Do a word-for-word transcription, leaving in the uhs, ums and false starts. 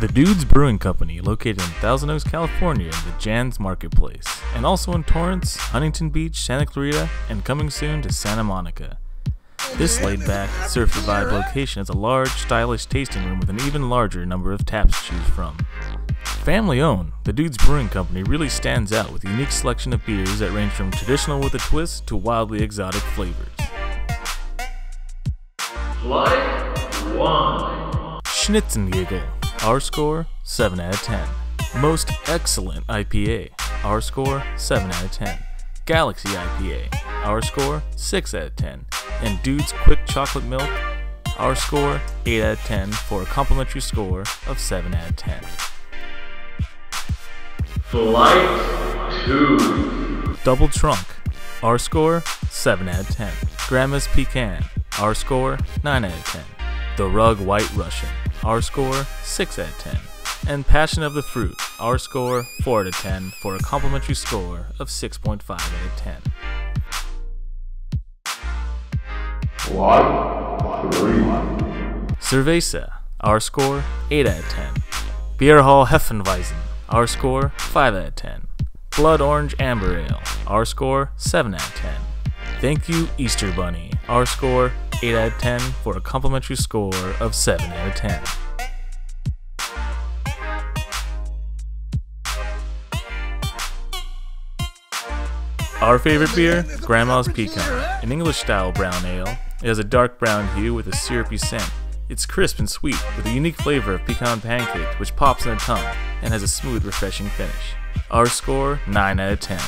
The Dude's Brewing Company, located in Thousand Oaks, California, in the Janss Marketplace, and also in Torrance, Huntington Beach, Santa Clarita, and coming soon to Santa Monica. This laid-back, surf-vibe location has a large, stylish tasting room with an even larger number of taps to choose from. Family-owned, The Dude's Brewing Company really stands out with a unique selection of beers that range from traditional with a twist to wildly exotic flavors. Like wine. Schnitzengegel, our score seven out of ten. Most Excellent I P A, our score seven out of ten. Galaxy I P A, our score six out of ten. And Dude's Quick Chocolate Milk, our score eight out of ten for a complimentary score of seven out of ten. Flight two. Double Trunk, our score seven out of ten. Grandma's Pecan, our score nine out of ten. The Rug White Russian, our score six out of ten. And Passion of the Fruit, our score four out of ten for a complimentary score of six point five out of ten. Cerveza, our score eight out of ten. Beer Hall Heffenweisen, our score five out of ten. Blood Orange Amber Ale, our score seven out of ten. Thank You Easter Bunny, our score eight out of ten for a complimentary score of seven out of ten. Our favorite beer, Grandma's Pecan, an English-style brown ale. It has a dark brown hue with a syrupy scent. It's crisp and sweet, with a unique flavor of pecan pancake which pops in the tongue and has a smooth, refreshing finish. Our score, nine out of ten.